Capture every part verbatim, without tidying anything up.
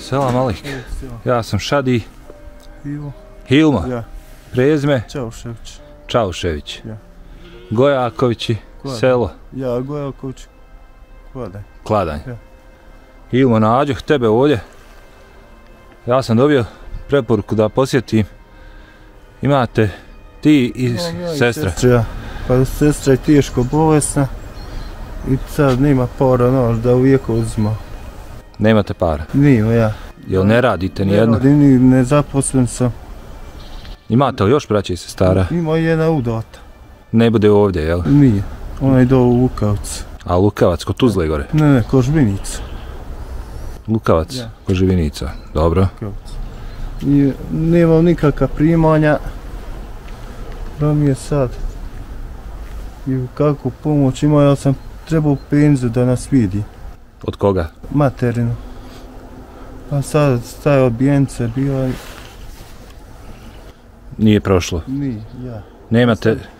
Selam Alik, ja sam Šadi Hilma, prezime Čaušević, Gojakovići, selo Kladanj. Hilma, nađoh tebe ovdje, ja sam dobio preporuku da posjetim, imate ti i sestra. Pa sestra je teško bolesna i sad nema para nož da uvijek uzmao. Nemate para? Nijemo, ja. Jel ne radite nijedno? Ne radim, ni nezaposlen sam. Imate li još braća i sestara? Ima jedna udata. Ne bude ovdje, jel? Nije, ona ide u Lukavac. A Lukavac, ko Tuzle gore? Ne, ne, ko Živinica. Lukavac, ko Živinica, dobro. Nemam nikakva primanja, da mi je sad i kakvu pomoć ima, ja sam trebao penzu da nas vidi. Od koga? Materinu. Pa sad taj odbijence bila i... Nije prošlo? Nije, ja.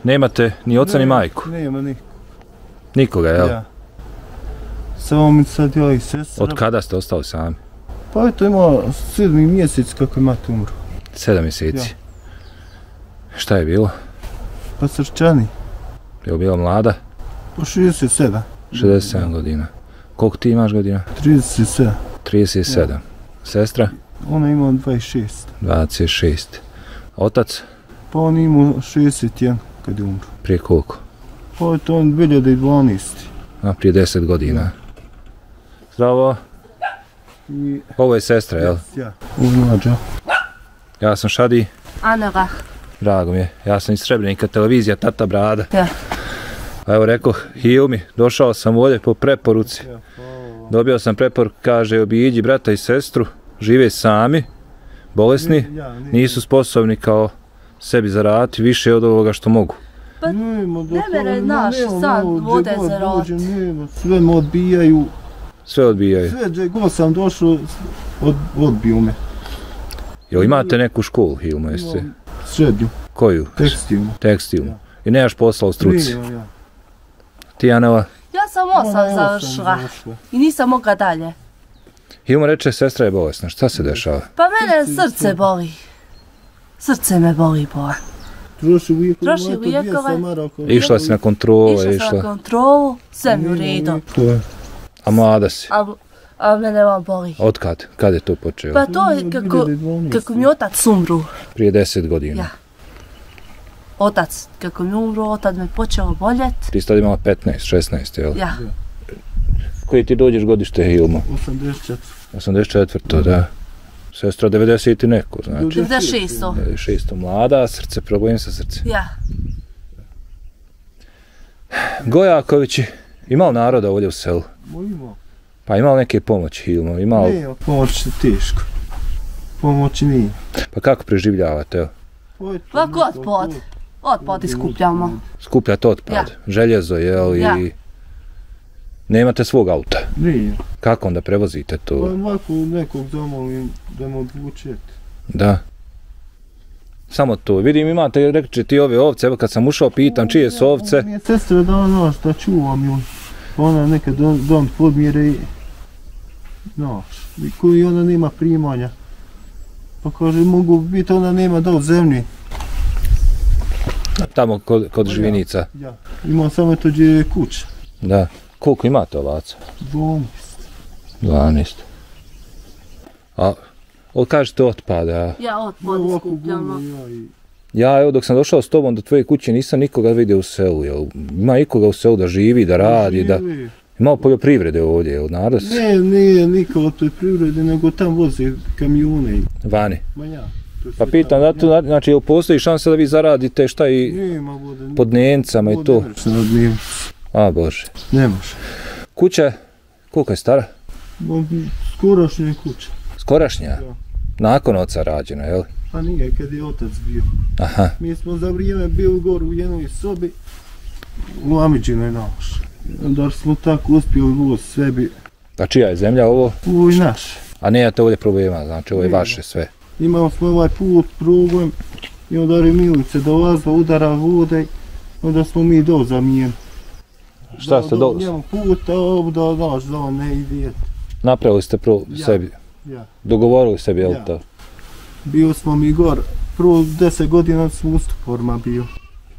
Nemate ni oca ni majku? Nema niko. Nikoga, jel? Ja. Samo mi sad joj i sestra... Od kada ste ostali sami? Pa eto imao sedmi mjesec kako je mat umro. Sedam mjeseci? Šta je bilo? Pa srčani. Je bila mlada? Pa šezdeset sedam. šezdeset sedam godina. Koliko ti imaš godina? trideset sedam. trideset sedam. Sestra? Ona ima dvadeset šest. dvadeset šest. Otac? Pa on ima šezdeset jedan kad je umro. Prije koliko? Pa je to on dvije hiljade dvanaeste. A prije deset godina. Zdravo. Ovo je sestra, jel? Ja. Uvađa. Ja sam Šadi. Anova. Drago mi je. Ja sam iz Srebrnika, televizija Tata Brada. Ja. A evo rekao, Hilmi, došao sam ovdje po preporuci. Dobio sam preporuku, kaže, obiđi brata i sestru, žive sami, bolesni, nisu sposobni kao sebi zaraditi više od ovoga što mogu. Pa ne vere, znaš, sad vode zaraditi. Sve me odbijaju. Sve odbijaju. Sve gdje god sam došao, odbiju me. Jel imate neku školu, Hilmo, jeste? Srednju. Koju? Tekstilnu. Tekstilnu. I nemaš posla u struci? Tijanova? Ja sam osam završila i nisam mogla dalje. Hilma reče, sestra je bolesna, šta se dešava? Pa mene srce boli. Srce me boli, bola. Troši lijekova. Išla si na kontrolu? Išla sam na kontrolu, sve mi u redu. A mlada si? A mene vam boli. Od kad? Kad je to počeo? Pa to je kako mi otac umru. Prije deset godina? Ja. Otac, kako mi umro, otac me počeo boljet. Ti sad imala petnaest, šesnaest, jel? Ja. Koji ti dođeš godište, Hilmo? osamdeset četvrte. osamdeset četvrte, da. Sestra devedeset i neko, znači. devedeset šeste. devedeset šeste. Mlada, srce, problem sa srce. Ja. Gojakovići, imao naroda ovdje u selu? Imao. Pa imao neke pomoći, Hilmo? Imao. Ne, pomoći je teško. pomoći nije. Pa kako preživljavate? Lako otpad. Otpad iskupljamo. Skupljate otpad? Željezo, jel? Ja. Nemate svog auta? Nije. Kako onda prevozite to? Pa lako nekog zamolim da me odvučete. Da. Samo to. Vidim, imate, reći ti ove ovce, evo kad sam ušao, pitam čije su ovce. Mi je sestra dao noć da čuvam ju. Ona nekad dom podmire i noć. I ona nema primanja. Pa kaže, mogu biti, ona nema dao zemlji. Tamo kod Živinica? Ja. Imam samo to gdje je kuća. Da. Koliko imate ovaca? dvanaest. dvanaest. A... Od kažete otpada? Ja otpad skupljamo. Ja evo dok sam došao s tobom do tvoje kuće nisam nikoga vidio u selu. Ima nikoga u selu da živi, da radi, da... Imao poljoprivrede ovdje, jel narod? Ne, nije nikoga poljoprivrede, nego tam voze kamione. Vani? Ma ja. Pa pitan, znači jel postoji šansa da vi zaradite šta i pod Njencama i to? A Bože. Ne može. Kuća, koliko je stara? Skorašnja je kuća. Skorašnja? Nakon oca rađeno, jel? Pa nije, kad je otac bio. Aha. Mi smo za vrijeme bili gore u jednoj sobi, u Amidžinoj naoš. Onda smo tako uspjeli voz sebi. A čija je zemlja ovo? Ovo je naše. A nijete ovdje problema, znači ovo je vaše sve? Imamo smo ovaj put, problem, i onda Remilice dolazla, udara vode, onda smo mi do zamijenili. Šta ste dolazili? Njemu puta, ovdje naš da ne ide. Napravili ste sebi? Ja. Dogovorili sebi, jel to? Ja. Bio smo mi gor, prvo deset godina smo u Stuporima bio.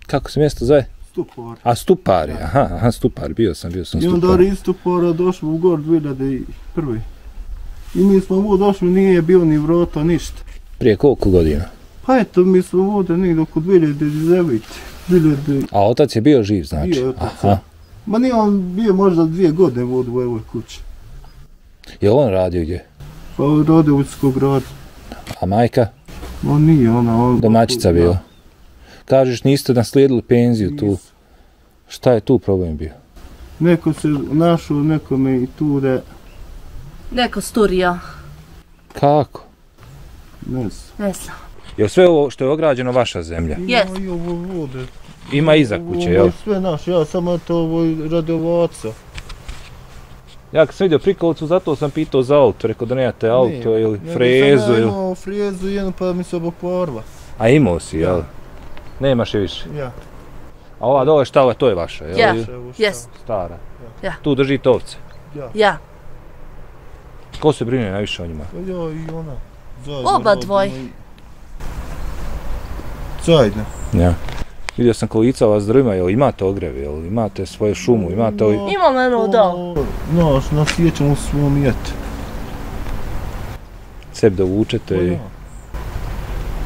Kako se mjesto zove? Stupor. A Stupari, aha, aha, Stupari, bio sam, bio sam Stupari. I onda iz Stupora došli u gor dvije hiljade prve. I mi smo ovo došli, nije bio ni vrota, ništa. Prije koliko godina? Pa eto, mi smo ovdje negdje oko dvije hiljade devete. A otac je bio živ, znači? Bio je otac. Ma nije on bio možda dvije godine vod u ovoj kući. Je on radio gdje? Pa rode u Uljskog rada. A majka? On nije, ona... Domaćica bila. Kažeš, niste naslijedili penziju tu. Šta je tu problem bio? Neko se našao, nekome i tu da... Neko sturija. Kako? Ne znam. Ne znam. Je sve ovo što je ograđeno vaša zemlja? Jes. Ima i ovo vode. Ima iza kuće, jel? Ovo je sve naše, ja samo to ovo radi ovaca. Ja kad sam vidio prikolicu, zato sam pitao za auto, rekao da nemate auto ili frezu ili... Ja imao frezu jednu pa mi se obokvarila. A imao si, jel? Nemaš je više? Ja. A ova dole štala, to je vaša, jel? Ja, jes. Stara. Ja. Tu držite ovce? Ja. Ja. Ko se brine najviše o njima? Ja i ona. Oba dvoj. Zajedno. Ja. Vidio sam kolica vas drvima, jel imate ogrevi, jel imate svoju šumu, imate ovi... Imam jednu dao. Naš, nasjećamo smo mijeti. Seb da vučete i...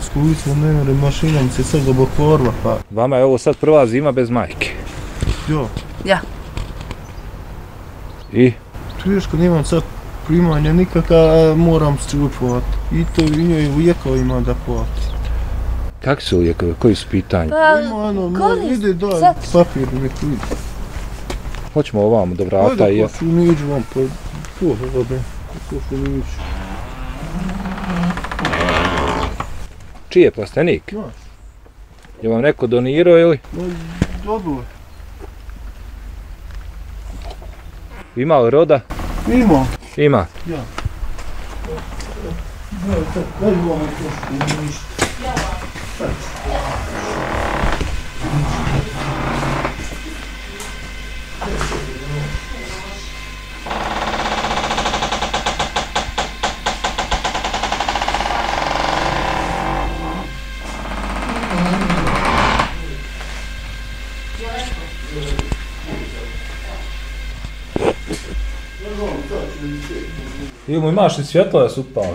S kolicom ne mre mašinom se sad obokvarila pa... Vama je ovo sad prva zima bez majke? Jo. Ja. I? Teško, nemam sad primanja nikakva, moram strupovat. I to i njoj lijekao imam da plati. Kako su lijekovi? Koji su pitanje? Pa, ima ono, no, ide daj, papir nek vidi. Hoćemo ovamo do vrata i ja. Ajde, ko su niđu vam, pa pohoda me, ko su niđu. Čiji je plastenik? Naš. Je vam neko donirao ili? Dobro. Ima li roda? Ima. Ima? Ja. Da, da, da, da, da, da, Imamo, imaš li svjetlo da su upali?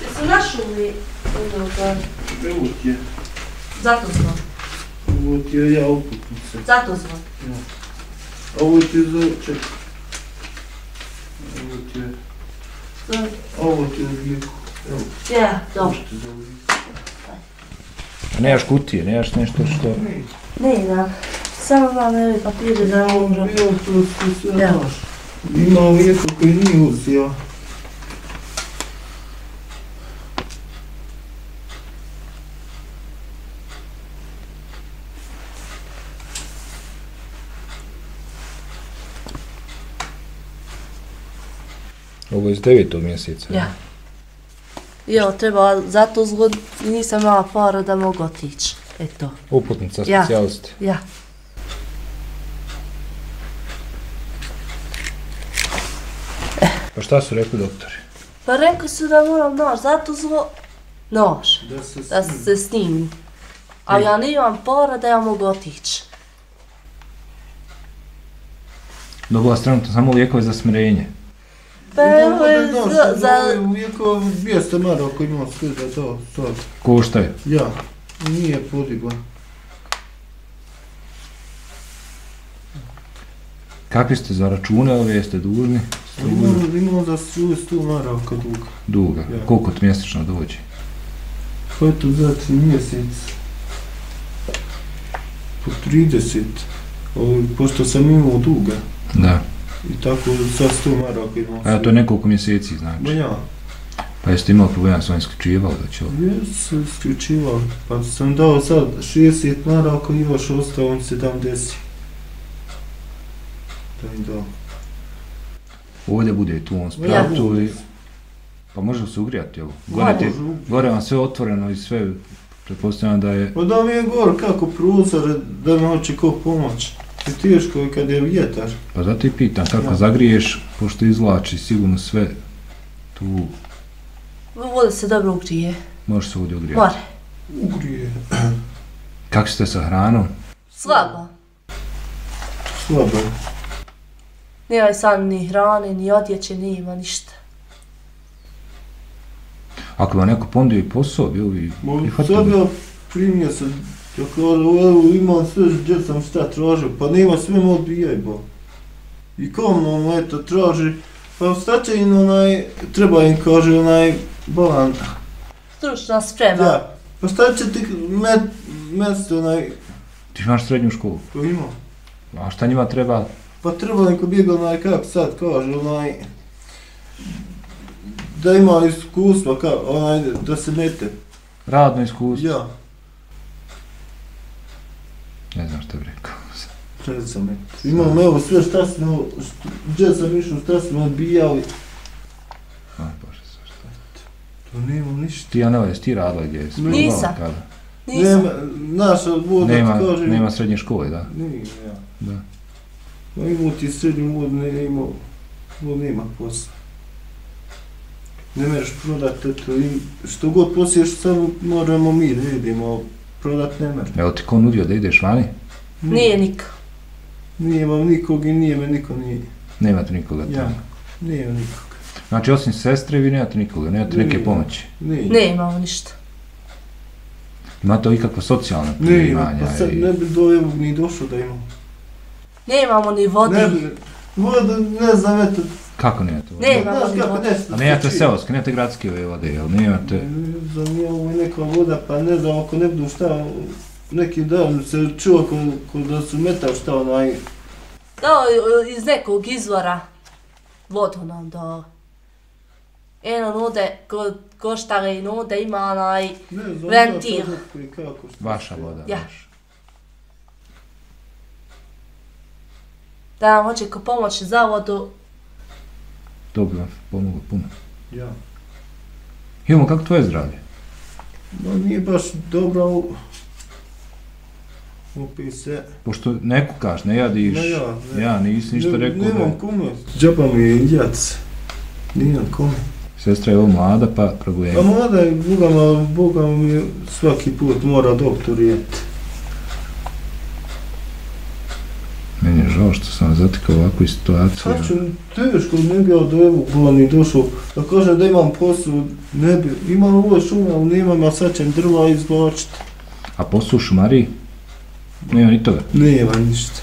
Jesu našli onoga? Evo ti je. Zato smo. Ovo ti je ja uputnica. Zato smo. Ovo ti je za ček. Ovo ti je. Ovo ti je za lijeku. Ja, dobro. Nemaš kutije, nemaš nešto što... Ne, da. Samo vam neve papire da vam umre. Ja. Imao lijeku koji nije uzio. Ovo je iz devetog mjeseca. Ja. Jel, treba, zato zgod nisam imala para da mogu otići. Eto. Uputnica, specijaliste. Ja, ja. Eh. Pa šta su rekli doktori? Pa rekli su da moram nož, zato zlo... Nož. Da se snimi. Da se snimi. A ja nemam para da ja mogu otići. Dobila stranutno samo lijekove za smirenje. Pa evo je za... Uvijeko dvijesta mara ako imam sve za to. Košta je? Ja, nije podigla. Kakvi ste za račune, ali jeste dužni? Imamo za sto mara ako duga. Duga, koliko ti mjesečno dođe? Pa eto dati mjesec. Po trideset, pošto sam imao duga. Da. I tako sad sto maraka imamo sve. A to je nekoliko mjeseci, znači? Ba ja. Pa jeste imao problema s ovim isključivao da će ovo? Jesu isključivao, pa sam dao sad šezdeset maraka i još ostao on sedamdeset. Da mi dao. Ovdje bude tu on spratu i... Pa može se ugrijati ovo? Gore vam sve otvoreno i sve, pretpostavljam da je... Pa da mi je gore kako prozor, da mi hoće ko pomoć. Teško je kada je vjetar. Pa da ti pitan, kako zagriješ, pošto izvlači sigurno sve tu... Voda se dobro ugrije. Možeš se ovdje ugrijati? Može. Ugrije. Kako ste sa hranom? Slabo. Slabo. Nemaj sam ni hrane, ni odjeće, nema ništa. Ako vam neko pondio i posao, bio bi... Sada ja primio sam... Dakle, imam sve gdje sam šta tražio, pa nema sve malo bijaj, ba. I kom ono, eto, traži, pa šta će im onaj, treba im kaže onaj, ba... Stručna sprema. Da, pa šta će ti mjesto onaj... Ti imaš srednju školu? Pa imam. A šta njima treba? Pa treba neko bijega onaj, kako sad kaže, onaj... Da ima iskustva, onaj, da se mete. Radno iskustvo? Ja. Ne znam što bi rekao. Treba sam rekao. Imam evo sve šta smo, gdje sam išao, šta smo odbijali. Aj Bože, sve šta je. To nemam ništa. Ti Anela, jesi ti radila gdje? Nisam. Nisam. Naša voda ti kaže... Nema srednje škole, da? Nije, ja. Da. No imao ti srednju vodu, ne imao... Voda nema posla. Ne mereš prodati, eto, što god posliješ, samo moramo mi, ne idemo. Prodat ne mre. Evo ti ko nudio da ideš vani? Nije niko. Nije imam nikog i nije me niko nije. Nemate nikoga tamo? Ja, nije imam nikoga. Znači osim sestre vi nemate nikoga, nemate neke pomoći? Ne imamo ništa. Imate li ikakva socijalna primanja? Ne, pa sad ne bi do evog ni došlo da imamo. Ne imamo ni vodi. Voda, ne znam, eto. Kako nemate vode? Ne imamo ni vode. A nemate seoske, nemate gradske vode, jel? Nemate... Ne znam, imamo i neka voda, pa ne znam, ako ne budu šta, neki dan se čuo da su metao šta onaj... Da, iz nekog izvora vodu nam dao. Eno nude, koštare i nude, ima onaj ventil. Vaša voda, vaša. Da nam hoće ko pomoći za vodu. Dobro vam pomoglo puno. Ja. Imamo, kako tvoje zdravlje? No nije baš dobro upise. Pošto ne kukaš, ne jadiš, ja nisi ništa rekao. Nemam kome. Džaba mi je indijac. Nijem kome. Sestra je ovo mlada pa problema. Pa mlada je, Boga mi svaki put mora doktor jeti. Meni je žao što sam zatekao ovakvu situaciju. Znači, teško, ne bi ja do evog bila ni došao. Da kažem da imam posao, ne bi. Imam ovo šume, ali nemam, ja sad ćem drva izvlačiti. A posao u šumariji? Nema ni toga? Nema ništa.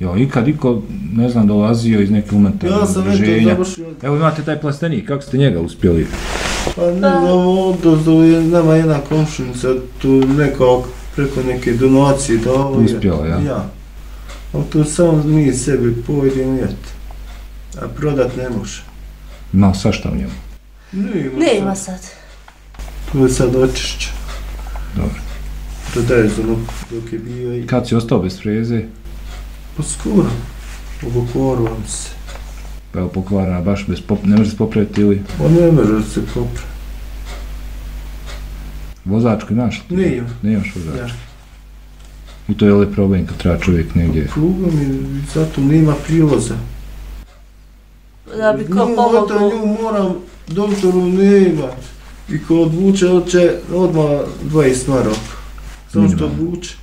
Jo, ikad iko, ne znam, dolazio iz neke umete. Ja sam već to završio. Evo imate taj plastenik, kako ste njega uspjeli? Pa ne znamo, odozdo je nama jedna komšnica, tu neka preko neke donacije da ovo je. Uspjela, ja? Ja. Ali to samo mi sebi pojedemo jeti. A prodat ne može. Ma, sa šta u njemu? Ne ima sad. To je sad očišća. Dobro. Prodaje za luk dok je bio i... Kad si ostao bez freze? Pa skoro. Pokvaram se. Pa je pokvarana, baš bez pop... ne može se popraviti ili? Pa ne može se popraviti. Vozačku imaš? Ne imam. Ne imaš vozačku? I to je li problem kad treba čovjek negdje? Problem je, zato nema prilaza. Da bi ko pomogao... Nju moram, doktoru nema. I ko odvuče, će odmah dvadeset maraka. Samo što odvuče.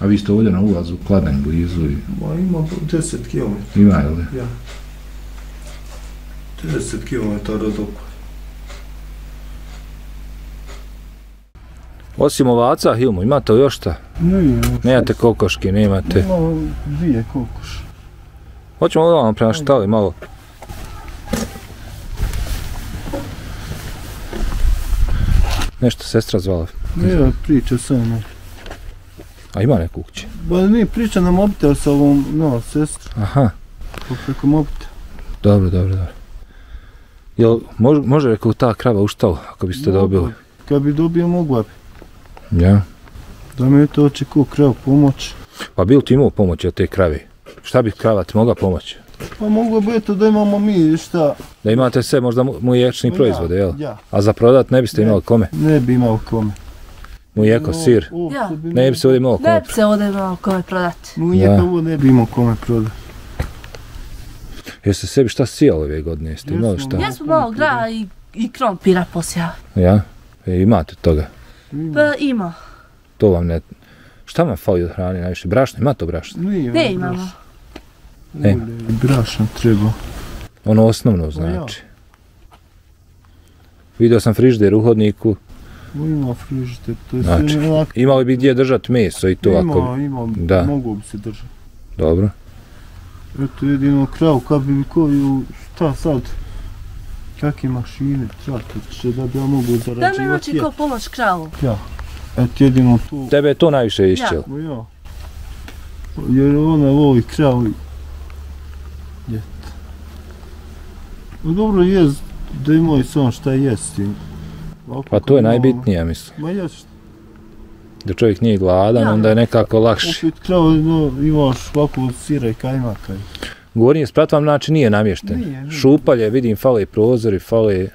A vi ste ovdje na ulazu, Kladanj blizu i... Ma ima deset kilometara. Ima, je li? Ja. deset kilometara od okoli. Osim ovaca, Hilmo, imate li još šta? Ne imamo. Nemate kokoške, nemate? Imamo dvije kokoše. Hoćemo odavno prema štali malo. Nešto sestra zvala? Ja, priča samo. A ima neko u kući? Ba nije, priča na mobitel sa ovom, no, sestru. Aha. Preko mobitel. Dobro, dobro, dobro. Jel može rekao ta krava u štalu, ako biste dobili? Kad bi dobio, mogla bi. Ja. Da mi je to oči ko krav pomoć. Pa bil ti imao pomoć od te krave? Šta bi krava ti mogla pomoći? Pa mogla bi eto da imamo mi šta. Da imate sve možda mliječni proizvode, jel? Ja. A za prodat ne biste imali kome? Ne bi imao kome. Mujeko, sir. Ja. Ne bi se ovdje imao kome prodati. Ne bi se ovdje imao kome prodati. Mujeko ovo ne bi imao kome prodati. Jeste sebi šta sijali ove godine? Jeste imali šta? Jesmo malo graha i krompira posijali. Ja? Imate toga? Pa ima. To vam ne... Šta vam fali od hrane najviše? Brašno? Imate brašno? Ne imamo. Ne? Brašno treba. Ono osnovno znači. Vidio sam frižder u hodniku. Ima frižder, to je sve lako. Imali bi gdje držati meso i to ako... Ima, ima, mogu bi se držati. Dobro. Eto jedino kravu, kad bi mi koju, šta sad, kakve mašine, tratiče, da bi ja mogu zarađivati. Da mi moći ko pomoć kravu. Ja, eto jedino to. Tebe je to najviše išćelo? Ja. Jer ona voli kravu i djeta. Dobro je da imaju samo šta jesti. Pa to je najbitnije, mislim. Ma jesti. Da čovjek nije gladan, onda je nekako lakši. Opet kravo imaš ovako od sira i kajmaka. Gornji sprat vam znači nije namješten. Šupalje, vidim, fale prozori, fale...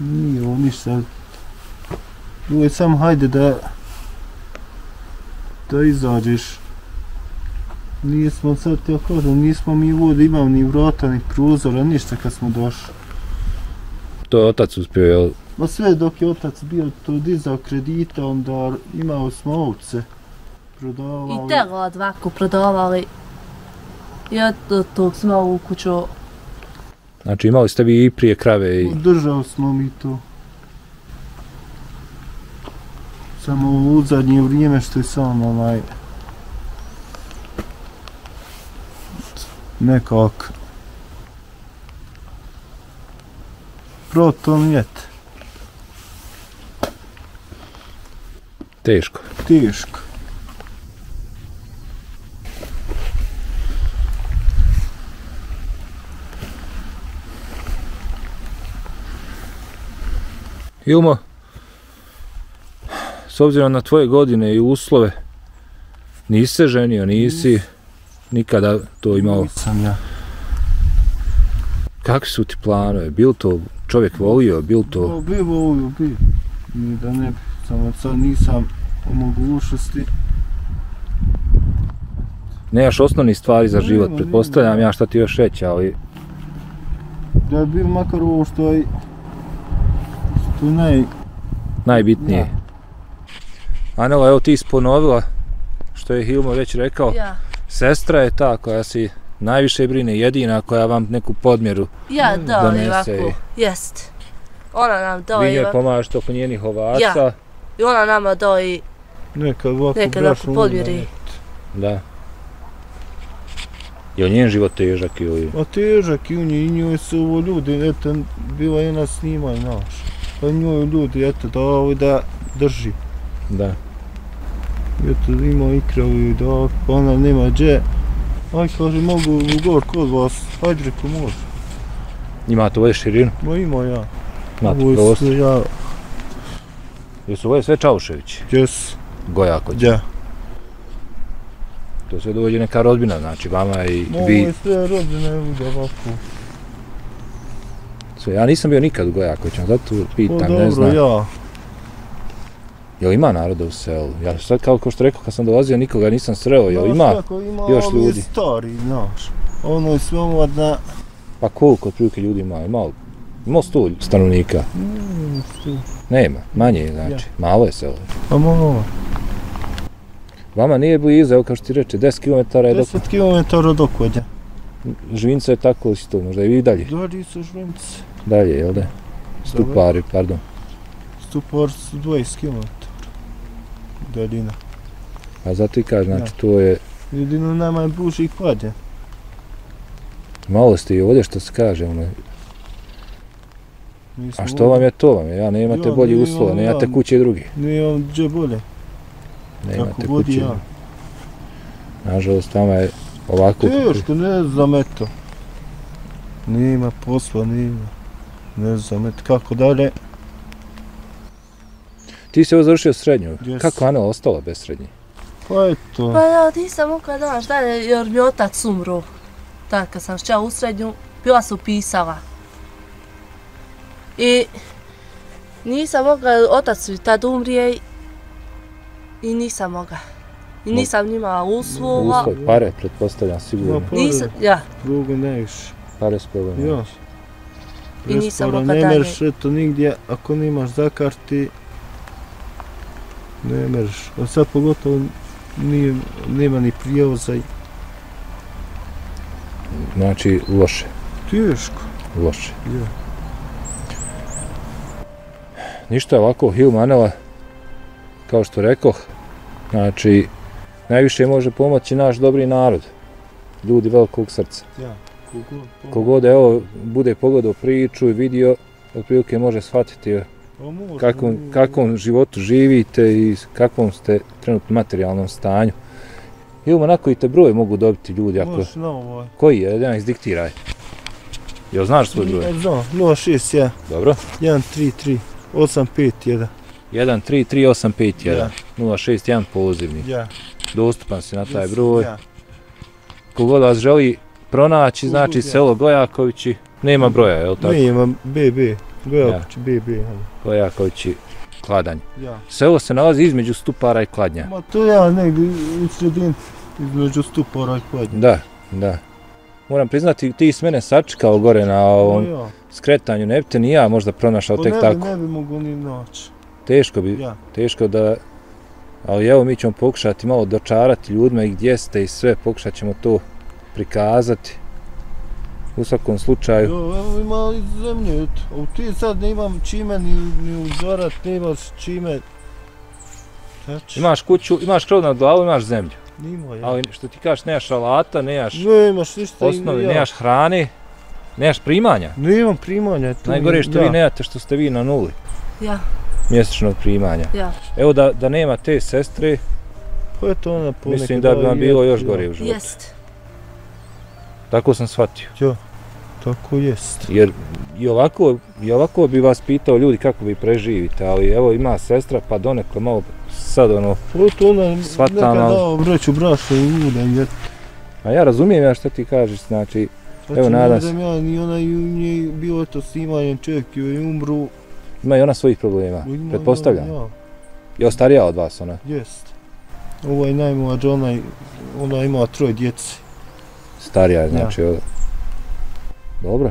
Nije ovo ništa. Ovo je samo hajde da... da izađeš. Nismo, sad te kažem, nismo mi ovdje imam ni vrata, ni prozora, ništa kad smo došli. To je otac uspio, jel? Ma sve dok je otac bio to dizao kredita, onda imao smo ovce. Prodavali... I tega odvako prodavali. I od tog smo ovu kuću... Znači imali ste vi i prije krave i... Držao smo mi to. Samo u zadnje vrijeme što je samo onaj... Nekako... Protom jete. Teško. Teško. Hilmo, s obzirom na tvoje godine i uslove, nisi se ženio, nisi nikada to imao. Nisam ja. Kakvi su ti planove? Bil to čovjek volio, bil to... Bi volio, bi. Ni da ne bi, samo sad nisam u mogućnosti. Nemaš osnovnih stvari za život, pretpostavljam ja šta ti još reći, ali... Da bi makar ovo što je... Tu naj... Najbitnije. Anela, evo ti isponovila što je Hilmo već rekao. Sestra je ta koja si najviše brine, jedina koja vam neku podmjeru donese. Ja, da, ovako, jest. Ona nam doji... Vi njoj pomažete oko njenih ovaca. I ona nama doji nekad ovako podmjeri. Da. Je li njen život težak ili... A težak i u njoj, i njoj su ovo ljudi, eto, bila je na snimanja naša. Sad njoj ljudi, eto, da ovo da drži. Da. Eto, ima ikravi, da ona nema dje. Aj, kaže, mogu u gor kod vas, hajde reko može. Imate ovdje širinu? Ma ima ja. Imate prostor? Ja. Jesu ovdje sve Čauševići? Jesu. Gojakovići? Ja. To sve dođe neka rodbina, znači vama i vi... Ovo je sve rodbina, evo da ovako. Sve, ja nisam bio nikad u Gojakovićima, zato pitam, ne znam. O, dobro, ja. Jel ima naroda u selu? Ja sad, kao što rekao, kad sam dolazio, nikoga nisam sreo, jel ima još ljudi? Ima ovi stari, znaš. Ono je sve omladna... Pa koliko otprilike ljudi ima? Imao sto stanovnika? Nema sto. Nema, manje je, znači. Malo je selo. Pa malo. Vama nije bliza, evo kao što ti reče, deset kilometara je dok... deset kilometara od Okolja. Živinica je tako isto, možda i vi dalje? Dalje su Živinice. Dalje, jel da? Stupari, pardon. Stupari su dvadeset kilometara. Daljina. A zato i kaže, znači to je... Jedino nama je bliži i Kladanj. Malo ste i ovdje što se kaže, ono... A što vam je to vam je, ja ne imate bolje uslova, ne imate kuće druge. Ne imam gdje bolje. Ne imate kuće. Nažalost, tamo je ovako... Teško, ne znam, eto. Ne ima posla, ne ima. Ne znam, eto, kako dalje. Ti si ovo završio srednju. Kako Ana ostala bez srednje? Pa eto... Pa ja nisam mogla daš dalje, jer mi otac umro. Tad kad sam šćao u srednju, bila se upisala. I nisam mogla, otac mi tad umrije. I nisam mogla. I nisam njima uslova. Uslov, pare, pretpostavljam, sigurno. Nisam, ja. Drugo ne više. Pare s problemom. Ja. I nisam mogla dalje. Ne mereš eto nigdje, ako nimaš zakarti, ne mereš. A sad pogotovo nema ni prijevoza. Znači, loše. Teško. Loše. Ja. Ništa ovako, Hilmanela, kao što rekoh, znači, najviše može pomoći naš dobri narod, ljudi velikog srca. Ja, kogod, kogod evo, bude pogledao priču i vidio, otprilike može shvatiti kakvom, kakvom životu živite i kakvom ste trenutno materijalnom stanju. Ili onako i te broje mogu dobiti ljudi, ako... Možeš na ovo. Koji je, jedan izdiktiraj. Jel znaš svoj broj? Znam, nula šest jedan. Dobro. jedan tri tri osam pet jedan. jedan tri tri osam pet jedan. nula šest jedan pozivni. Dostupan si na taj broj. Kogod vas želi pronaći, znači selo Gojakovići, nema broja, je li tako? Nema, B B. Gojakovići, B B. Gojakovići, Kladanj. Selo se nalazi između Stupara i Kladnja. Ma to ja negdje u sredini između Stupara i Kladnja. Da, da. Moram priznati, ti si mene sačekao gore na ovom skretanju, ne bi te ni ja možda pronašao tek tako. Ne bi mogu ni naći. Teško bi, teško da, ali evo mi ćemo pokušati malo dočarati ljudima i gdje ste i sve, pokušat ćemo to prikazati. U svakom slučaju. Evo ima i zemlje, eto, ti sad ne imam čime ni uzorat, ne imaš čime. Imaš kuću, imaš krov nad glavom, imaš zemlju. Nima, ja. Ali što ti kažeš, nemaš alata, nemaš osnovi, nemaš hrane, nemaš primanja. Nemam primanja. Najgore što vi nemate što ste vi na nuli. Ja. Mjesečnog primanja. Evo da nema te sestre, mislim da bi vam bilo još gore u životu. Jest. Tako sam shvatio. Jo, tako jest. Jer i ovako bi vas pitao ljudi kako vi preživite, ali evo ima sestra pa donekle malo sad ono shvatam. Neka dao vreću brašno i ulje. A ja razumijem ja što ti kažeš, znači, evo nadam se. Pa ću nadam ja, i ona je bilo to snimanjem, čekio je umru. Ima i ona svojih problema, pretpostavljam. Je ostarija od vas ona? Jest. Ovo je najmlađa, ona ima troje djece. Starija, znači, ovo. Dobro.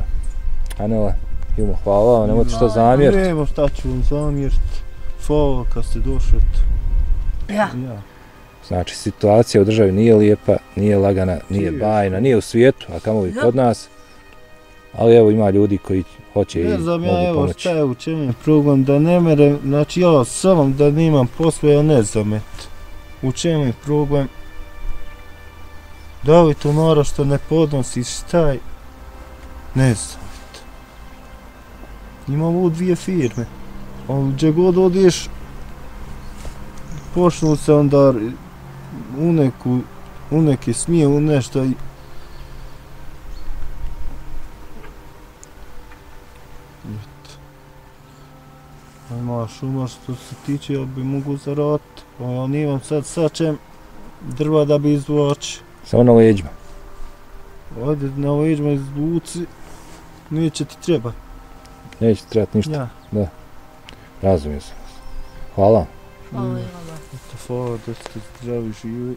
Anela, imamo hvala, nemojte što zamjeriti. Nemo šta ću vam zamjeriti. Hvala kad ste došli. Ja. Znači, situacija u državi nije lijepa, nije lagana, nije bajna, nije u svijetu, a kamo li kod nas. Ali evo ima ljudi koji hoće i mogu pomoći. Ne znam ja, evo šta je u čemu je problem, da ne merem, znači ja sam da nemam posla, ja ne znam eto. U čemu je problem? Da li to mora što ne podnosiš, šta je? Ne znam. Imamo u dvije firme. Gdje god odiješ, počnu se onda u neku, u neki smije, u nešto i... Ima šuma što se tiče, ja bi mogu zaraditi, ali ja nimam sad sačem drva da bi izvlači. Samo na leđima? Ajde na leđima izvuci, neće ti treba. Neće ti trebati ništa? Ja. Da. Razumio sam vas. Hvala. Hvala i vama. Hvala da ste zdravi živi.